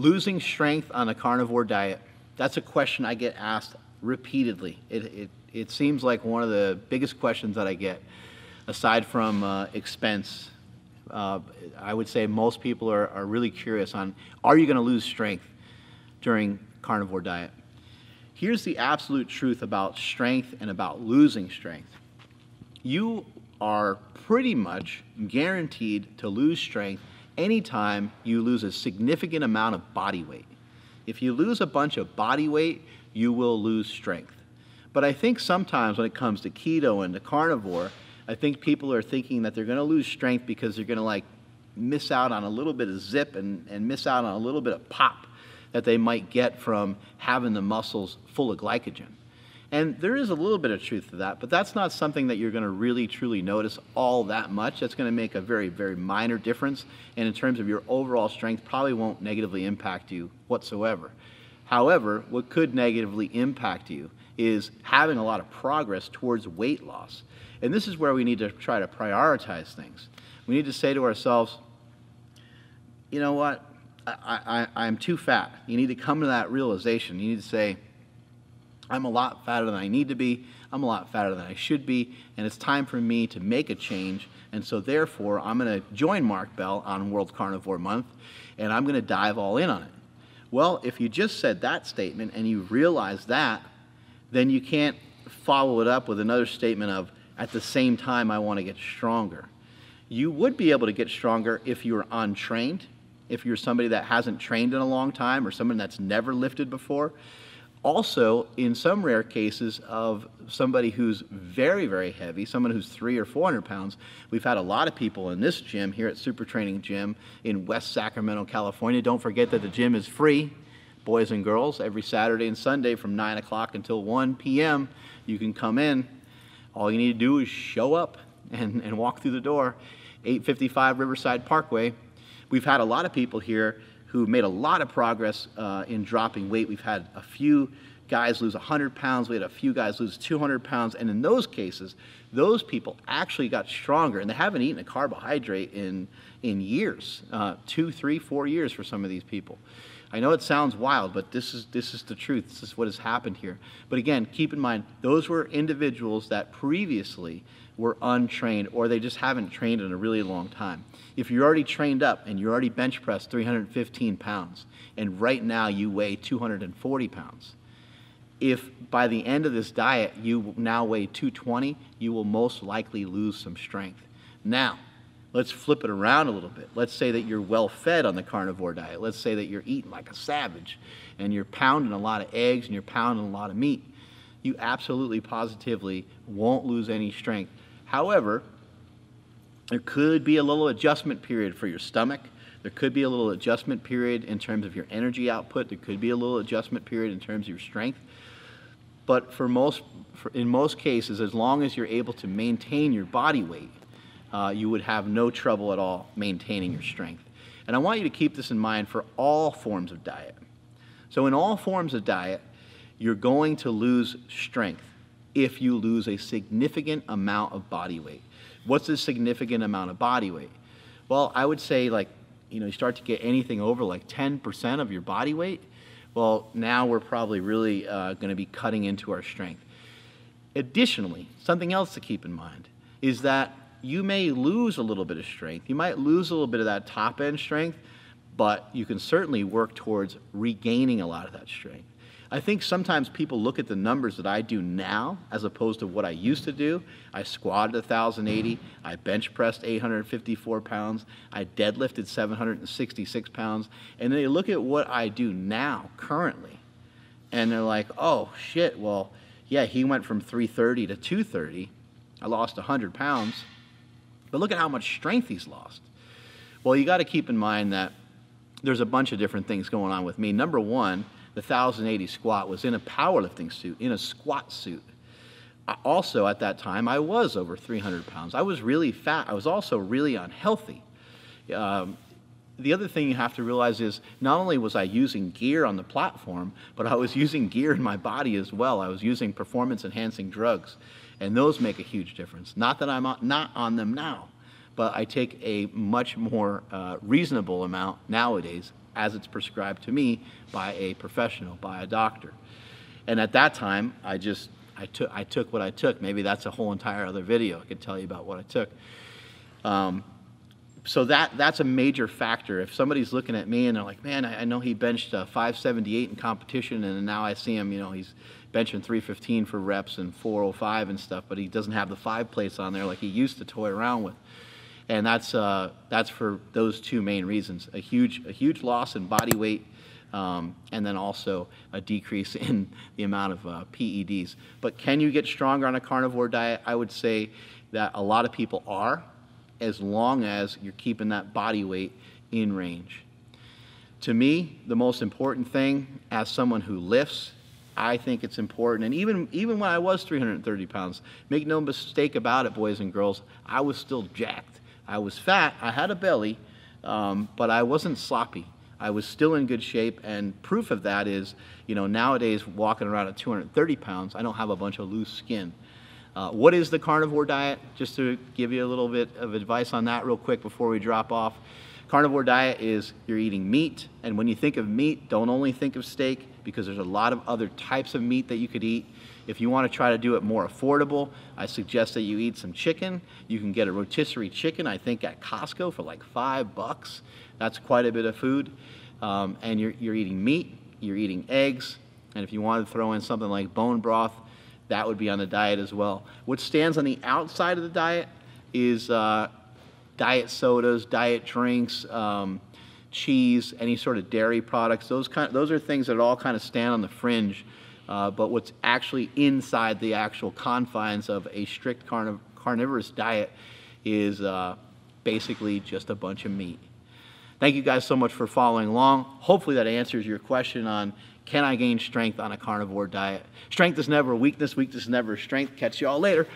Losing strength on a carnivore diet. That's a question I get asked repeatedly. It seems like one of the biggest questions that I get, aside from expense. I would say most people are really curious on, are you going to lose strength during carnivore diet? Here's the absolute truth about strength and about losing strength. You are pretty much guaranteed to lose strength anytime you lose a significant amount of body weight. If you lose a bunch of body weight, you will lose strength. But I think sometimes when it comes to keto and to carnivore, I think people are thinking that they're going to lose strength because they're going to like miss out on a little bit of zip and miss out on a little bit of pop that they might get from having the muscles full of glycogen. And there is a little bit of truth to that, but that's not something that you're going to really truly notice all that much. That's going to make a very, very minor difference, and in terms of your overall strength, probably won't negatively impact you whatsoever. However, what could negatively impact you is having a lot of progress towards weight loss. And this is where we need to try to prioritize things. We need to say to ourselves, you know what, I'm too fat. You need to come to that realization. You need to say, I'm a lot fatter than I need to be, I'm a lot fatter than I should be, and it's time for me to make a change, and so therefore I'm going to join Mark Bell on World Carnivore Month, and I'm going to dive all in on it. Well, if you just said that statement and you realize that, then you can't follow it up with another statement of, at the same time, I want to get stronger. You would be able to get stronger if you're untrained, if you're somebody that hasn't trained in a long time or someone that's never lifted before. Also, in some rare cases of somebody who's very, very heavy, someone who's 300 or 400 pounds, we've had a lot of people in this gym here at Super Training Gym in West Sacramento, California. Don't forget that the gym is free, boys and girls, every Saturday and Sunday from 9 o'clock until 1 p.m. You can come in. All you need to do is show up and walk through the door, 855 Riverside Parkway. We've had a lot of people here who made a lot of progress in dropping weight. We've had a few guys lose 100 pounds. We had a few guys lose 200 pounds. And in those cases, those people actually got stronger, and they haven't eaten a carbohydrate in years, 2, 3, 4 years for some of these people. I know it sounds wild, but this is the truth. This is what has happened here. But again, keep in mind, those were individuals that previously were untrained, or they just haven't trained in a really long time. If you're already trained up and you're already bench pressed 315 pounds, and right now you weigh 240 pounds, if by the end of this diet you now weigh 220, you will most likely lose some strength. Now, let's flip it around a little bit. Let's say that you're well fed on the carnivore diet. Let's say that you're eating like a savage and you're pounding a lot of eggs and you're pounding a lot of meat. You absolutely positively won't lose any strength. However, there could be a little adjustment period for your stomach. There could be a little adjustment period in terms of your energy output. There could be a little adjustment period in terms of your strength. But in most cases, as long as you're able to maintain your body weight, you would have no trouble at all maintaining your strength. And I want you to keep this in mind for all forms of diet. So in all forms of diet, you're going to lose strength if you lose a significant amount of body weight. What's a significant amount of body weight? Well, I would say, like, you know, you start to get anything over like 10% of your body weight. Well, now we're probably really going to be cutting into our strength. Additionally, something else to keep in mind is that you may lose a little bit of strength. You might lose a little bit of that top end strength, but you can certainly work towards regaining a lot of that strength. I think sometimes people look at the numbers that I do now as opposed to what I used to do. I squatted 1,080, I bench pressed 854 pounds, I deadlifted 766 pounds, and they look at what I do now currently, and they're like, oh shit, well, yeah, he went from 330 to 230, I lost 100 pounds. But look at how much strength he's lost. Well, you got to keep in mind that there's a bunch of different things going on with me. Number one, the 1,080 squat was in a powerlifting suit, in a squat suit. Also, at that time, I was over 300 pounds. I was really fat. I was also really unhealthy. The other thing you have to realize is not only was I using gear on the platform, but I was using gear in my body as well. I was using performance-enhancing drugs, and those make a huge difference. Not that I'm not on them now, but I take a much more reasonable amount nowadays as it's prescribed to me by a professional, by a doctor. And at that time, I took what I took. Maybe that's a whole entire other video I could tell you about what I took. So that's a major factor. If somebody's looking at me and they're like, man, I know he benched 578 in competition, and now I see him, you know, he's benching 315 for reps and 405 and stuff, but he doesn't have the 5 plates on there like he used to toy around with. And that's for those two main reasons: a huge loss in body weight, and then also a decrease in the amount of PEDs. But can you get stronger on a carnivore diet? I would say that a lot of people are, as long as you're keeping that body weight in range. To me, the most important thing, as someone who lifts, I think it's important, and even when I was 330 pounds, make no mistake about it, boys and girls, I was still jacked. I was fat, I had a belly, but I wasn't sloppy. I was still in good shape, and proof of that is, you know, nowadays walking around at 230 pounds, I don't have a bunch of loose skin. What is the carnivore diet? Just to give you a little bit of advice on that real quick before we drop off. Carnivore diet is you're eating meat, and when you think of meat, don't only think of steak, because there's a lot of other types of meat that you could eat. If you want to try to do it more affordable, I suggest that you eat some chicken. You can get a rotisserie chicken, I think at Costco for like $5. That's quite a bit of food. And you're eating meat, you're eating eggs, and if you want to throw in something like bone broth, that would be on the diet as well. What stands on the outside of the diet is diet sodas, diet drinks, cheese, any sort of dairy products. Those are things that all kind of stand on the fringe. But what's actually inside the actual confines of a strict carnivorous diet is basically just a bunch of meat. Thank you guys so much for following along. Hopefully that answers your question on, can I gain strength on a carnivore diet? Strength is never weakness. Weakness is never strength. Catch you all later.